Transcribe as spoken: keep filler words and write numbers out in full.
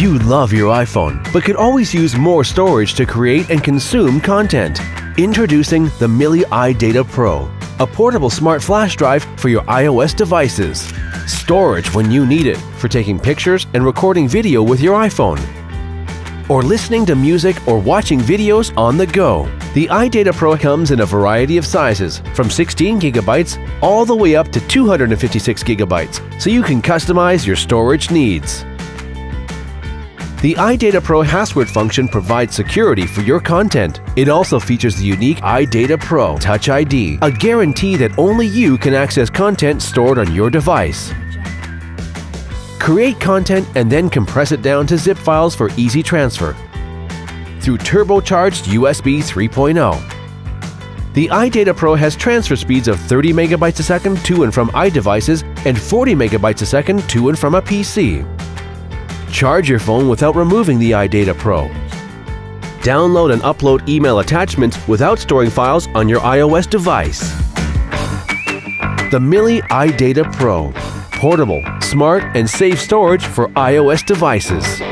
You love your iPhone, but could always use more storage to create and consume content. Introducing the Mili iData Pro, a portable smart flash drive for your iOS devices. Storage when you need it, for taking pictures and recording video with your iPhone, or listening to music or watching videos on the go. The iData Pro comes in a variety of sizes, from sixteen gigabytes all the way up to two hundred fifty-six gigabytes, so you can customize your storage needs. The iData Pro Password function provides security for your content. It also features the unique iData Pro Touch I D, a guarantee that only you can access content stored on your device. Create content and then compress it down to zip files for easy transfer through turbocharged U S B three point oh. The iData Pro has transfer speeds of thirty megabytes a second to and from iDevices and forty megabytes a second to and from a P C. Charge your phone without removing the iData Pro. Download and upload email attachments without storing files on your iOS device. The Mili iData Pro. Portable, smart, and safe storage for iOS devices.